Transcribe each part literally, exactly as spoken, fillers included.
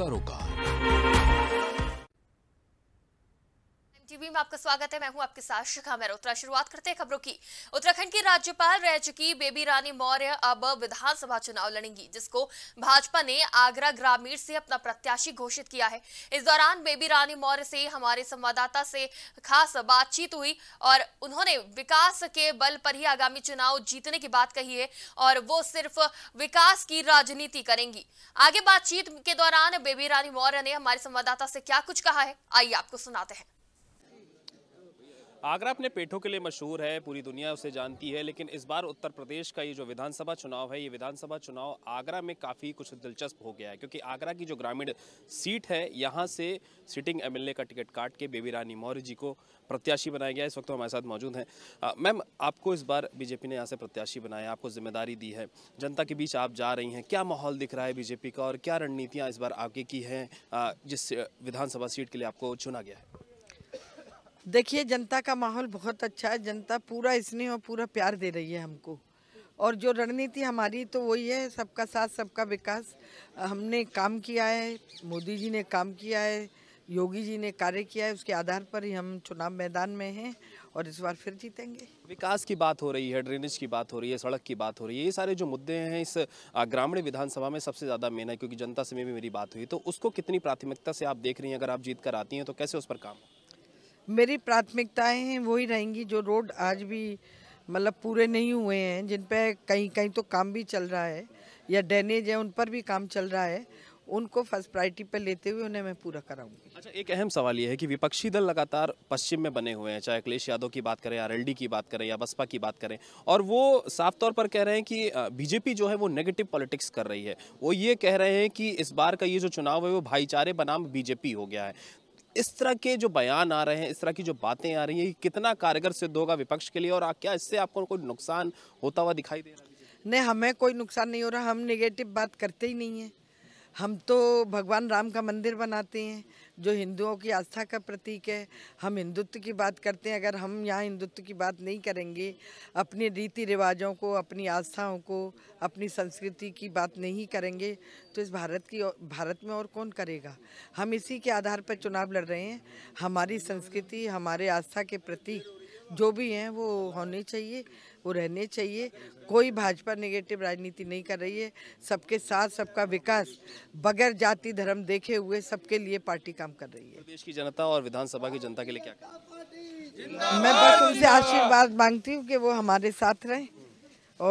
हिस्सा रोका। टीवी में आपका स्वागत है, मैं हूं आपके साथ शिखा मेहरोत्रा। शुरुआत करते हैं खबरों की। उत्तराखंड की राज्यपाल रह चुकी बेबी रानी मौर्य अब विधानसभा चुनाव लड़ेंगी, जिसको भाजपा ने आगरा ग्रामीण से अपना प्रत्याशी घोषित किया है। इस दौरान बेबी रानी मौर्य से हमारे संवाददाता से खास बातचीत हुई और उन्होंने विकास के बल पर ही आगामी चुनाव जीतने की बात कही है और वो सिर्फ विकास की राजनीति करेंगी। आगे बातचीत के दौरान बेबी रानी मौर्य ने हमारे संवाददाता से क्या कुछ कहा है, आइए आपको सुनाते हैं। आगरा अपने पेठों के लिए मशहूर है, पूरी दुनिया उसे जानती है, लेकिन इस बार उत्तर प्रदेश का ये जो विधानसभा चुनाव है, ये विधानसभा चुनाव आगरा में काफ़ी कुछ दिलचस्प हो गया है, क्योंकि आगरा की जो ग्रामीण सीट है, यहाँ से सिटिंग एमएलए का टिकट काट के बेबी रानी मौर्य जी को प्रत्याशी बनाया गया है। इस वक्त हमारे साथ मौजूद हैं। मैम, आपको इस बार बीजेपी ने यहाँ से प्रत्याशी बनाया, आपको जिम्मेदारी दी है, जनता के बीच आप जा रही हैं, क्या माहौल दिख रहा है बीजेपी का और क्या रणनीतियाँ इस बार आगे की हैं जिस विधानसभा सीट के लिए आपको चुना गया है? देखिए, जनता का माहौल बहुत अच्छा है, जनता पूरा स्नेह और पूरा प्यार दे रही है हमको, और जो रणनीति हमारी तो वही है, सबका साथ सबका विकास। हमने काम किया है, मोदी जी ने काम किया है, योगी जी ने कार्य किया है, उसके आधार पर ही हम चुनाव मैदान में हैं और इस बार फिर जीतेंगे। विकास की बात हो रही है, ड्रेनेज की बात हो रही है, सड़क की बात हो रही है, ये सारे जो मुद्दे हैं इस ग्रामीण विधानसभा में सबसे ज़्यादा मेन है, क्योंकि जनता से में भी मेरी बात हुई, तो उसको कितनी प्राथमिकता से आप देख रही हैं? अगर आप जीत कर आती हैं तो कैसे उस पर काम? मेरी प्राथमिकताएं हैं वही रहेंगी, जो रोड आज भी मतलब पूरे नहीं हुए हैं, जिन पे कहीं कहीं तो काम भी चल रहा है या ड्रेनेज है उन पर भी काम चल रहा है, उनको फर्स्ट प्रायोरिटी पर लेते हुए उन्हें मैं पूरा कराऊंगी। अच्छा, एक अहम सवाल ये है कि विपक्षी दल लगातार पश्चिम में बने हुए हैं, चाहे अखिलेश यादव की बात करें, आरएलडी की बात करें या बसपा की बात करें, और वो साफ तौर पर कह रहे हैं कि बीजेपी जो है वो नेगेटिव पॉलिटिक्स कर रही है। वो ये कह रहे हैं कि इस बार का ये जो चुनाव है वो भाईचारे बनाम बीजेपी हो गया है। इस तरह के जो बयान आ रहे हैं, इस तरह की जो बातें आ रही हैं, कितना कारगर सिद्ध होगा विपक्ष के लिए और क्या इससे आपको कोई नुकसान होता हुआ दिखाई दे रहा है? नहीं, हमें कोई नुकसान नहीं हो रहा, हम नेगेटिव बात करते ही नहीं हैं। हम तो भगवान राम का मंदिर बनाते हैं, जो हिंदुओं की आस्था का प्रतीक है, हम हिंदुत्व की बात करते हैं। अगर हम यहाँ हिंदुत्व की बात नहीं करेंगे, अपने रीति रिवाजों को, अपनी आस्थाओं को, अपनी संस्कृति की बात नहीं करेंगे, तो इस भारत की भारत में और कौन करेगा? हम इसी के आधार पर चुनाव लड़ रहे हैं। हमारी संस्कृति, हमारे आस्था के प्रतीक जो भी हैं वो होने चाहिए, वो रहने चाहिए। कोई भाजपा नेगेटिव राजनीति नहीं कर रही है, सबके साथ सबका विकास बगैर जाति धर्म देखे हुए सबके लिए पार्टी काम कर रही है। देश की जनता और विधानसभा की जनता के लिए क्या करें? मैं बस उनसे आशीर्वाद मांगती हूँ कि वो हमारे साथ रहें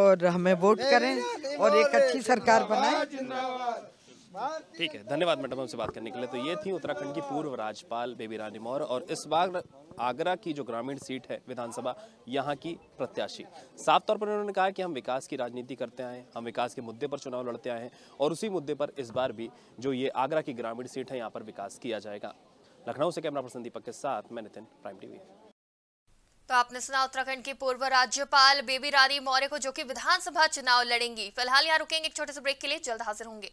और हमें वोट करें और एक अच्छी सरकार बनाएं। ठीक है, धन्यवाद मैडम हमसे बात करने के लिए। तो ये थी उत्तराखंड की पूर्व राज्यपाल बेबी रानी मौर्य और इस बार आगरा की जो ग्रामीण सीट है विधानसभा, यहाँ की प्रत्याशी। साफ तौर पर उन्होंने कहा कि हम विकास की राजनीति करते आए हैं, हम विकास के मुद्दे पर चुनाव लड़ते आए हैं और उसी मुद्दे पर इस बार भी जो ये आगरा की ग्रामीण सीट है, यहाँ पर विकास किया जाएगा। लखनऊ से कैमरा पर्सन दीपक के साथ मैं नितिन, प्राइम टीवी। तो आपने सुना उत्तराखंड के पूर्व राज्यपाल बेबी रानी मौर्य को, जो की विधानसभा चुनाव लड़ेंगी। फिलहाल यहाँ रुकेंगे एक छोटे से ब्रेक के लिए, जल्द हाजिर होंगे।